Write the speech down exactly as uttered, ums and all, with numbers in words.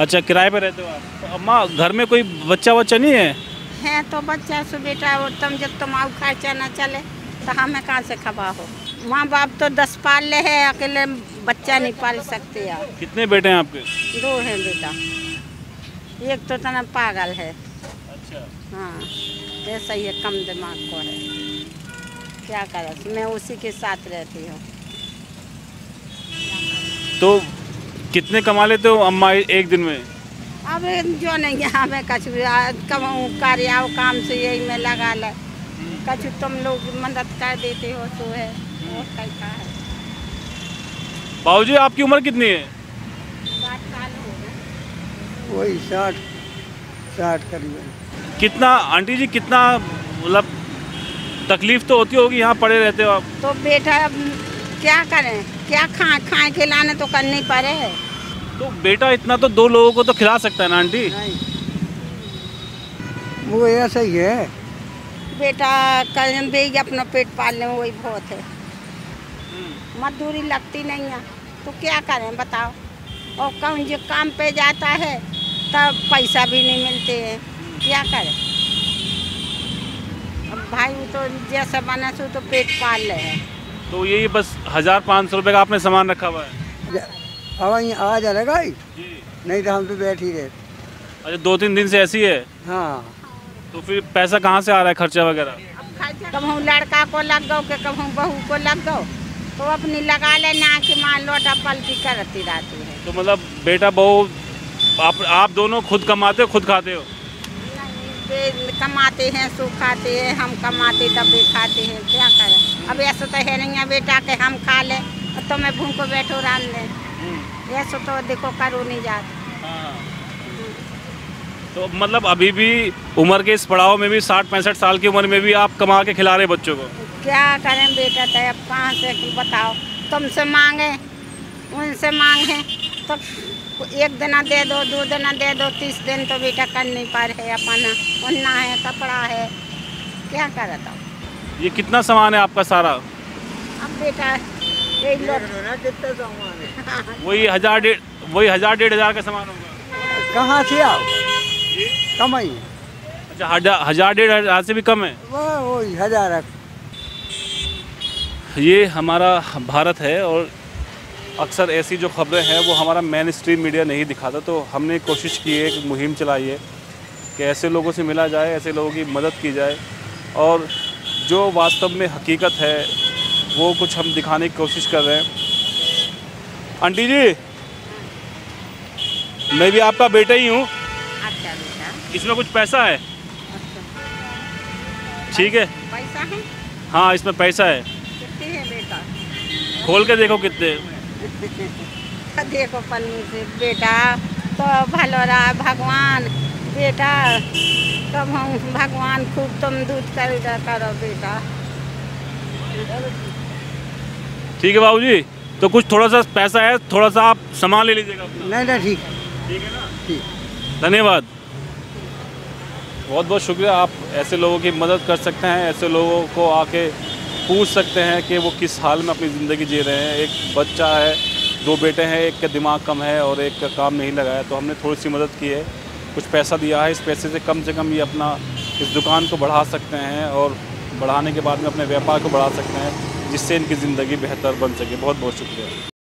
अच्छा, किराए पर रहते हो आप? तो अम्मा, घर में कोई बच्चा बच्चा नहीं है? है तो बच्चा सो बेटा, और तुम जब तुम आओ खर्चा ना चले तो हमें कहाँ से खबा हो? माँ बाप तो दस पाल ले है, अकेले बच्चा नहीं पाल सकते यार। कितने बेटे हैं आपके? दो हैं बेटा, एक तो तना पागल है। अच्छा। हाँ, ऐसा ही है, कम दिमाग को है, क्या करें, मैं उसी के साथ रहती हूँ। तो कितने कमा लेते हो अम्मा एक दिन में? अब जो नहीं है मैं कछु कमाऊँ, कार्याओं काम से यही मैं लगा ले, कछु तुम लोग मदद कर देते हो तो है, और कहीं का है। बाबूजी आपकी उम्र कितनी है? साठ साल हो गए। वही साठ साठ करीबन। कितना आंटी जी, कितना मतलब तकलीफ तो होती होगी, यहाँ पड़े रहते हो आप तो? बेटा अब क्या करें, क्या खाएं, खाएं खिलाने तो करनी पड़े। तो बेटा इतना तो दो लोगों को तो खिला सकता है ना आंटी? वो ऐसा ही है बेटा, कहीं भी अपना पेट पालने में वही बहुत है, मजदूरी लगती नहीं है तो क्या करें बताओ। और कहीं जो काम पे जाता है तब पैसा भी नहीं मिलते हैं, क्या करें अब भाई, वो तो जैसा बना सो तो पेट पाल ले है। तो यही बस हजार पाँच सौ रुपये का आपने सामान रखा हुआ है? हवा आ जा रहा है, नहीं तो हम तो बैठ ही रहे। अच्छा, दो तीन दिन से ऐसी है? हाँ। तो फिर पैसा कहाँ से आ रहा है खर्चा वगैरह? कहूँ लड़का को लग गो के कहूँ बहू को लग गो, तो अपनी लगा लेना कि माँ लोटा पलटी करती रहती है। तो मतलब बेटा बहू आप आप दोनों खुद कमाते हो, खुद खाते हो? नहीं, कमाते हैं सो खाते हैं, हम कमाते तब भी खाते हैं, क्या करें। अब ऐसा तो है नहीं है बेटा के हम खा ले तो मैं भूखो बैठो रान ले, ऐसा तो देखो करो नहीं जाते। तो मतलब अभी भी उम्र के इस पड़ाव में भी साठ पैंसठ साल की उम्र में भी आप कमा के खिला रहे बच्चों को, क्या करें बेटा। तय अब कहाँ से बताओ, तुमसे मांगे उनसे मांगे तो एक दिना दे दो, दो दिना दे दो, तीस दिन तो बेटा कर नहीं पा रहे, अपना उन्ना है कपड़ा है, क्या कर रहा। ये कितना सामान है आपका सारा? अब बेटा कितना सामान है? वही हजार डेढ़ वही हजार डेढ़ हजार का सामान होगा। कहाँ से आओ कम है? अच्छा, हजार हजार डेढ़ हजार से भी कम है? वाह, वही हजार। ये हमारा भारत है और अक्सर ऐसी जो खबरें हैं वो हमारा मेन स्ट्रीम मीडिया नहीं दिखाता, तो हमने कोशिश की है, एक मुहिम चलाई है कि ऐसे लोगों से मिला जाए, ऐसे लोगों की मदद की जाए, और जो वास्तव में हकीकत है वो कुछ हम दिखाने की कोशिश कर रहे हैं। आंटी जी, मैं भी आपका बेटा ही हूँ। इसमें कुछ पैसा है? ठीक है, पैसा है? हाँ, इसमें पैसा है। कितने है बेटा? खोल के देखो कितने। देखो पन्नी से बेटा, तो भलो रहा भगवान बेटा, तब हम भगवान खूब तुम दूध कर करो बेटा। ठीक है बाबूजी, तो कुछ थोड़ा सा पैसा है, थोड़ा सा आप सामान ले लीजिएगा। नहीं नहीं, ठीक ठीक है ना, ठीक। धन्यवाद, बहुत बहुत शुक्रिया। आप ऐसे लोगों की मदद कर सकते हैं, ऐसे लोगों को आके पूछ सकते हैं कि वो किस हाल में अपनी ज़िंदगी जी रहे हैं। एक बच्चा है, दो बेटे हैं, एक का दिमाग कम है और एक का काम नहीं लगा है, तो हमने थोड़ी सी मदद की है, कुछ पैसा दिया है। इस पैसे से कम से कम ये अपना इस दुकान को बढ़ा सकते हैं और बढ़ाने के बाद में अपने व्यापार को बढ़ा सकते हैं, जिससे इनकी ज़िंदगी बेहतर बन सके। बहुत बहुत शुक्रिया।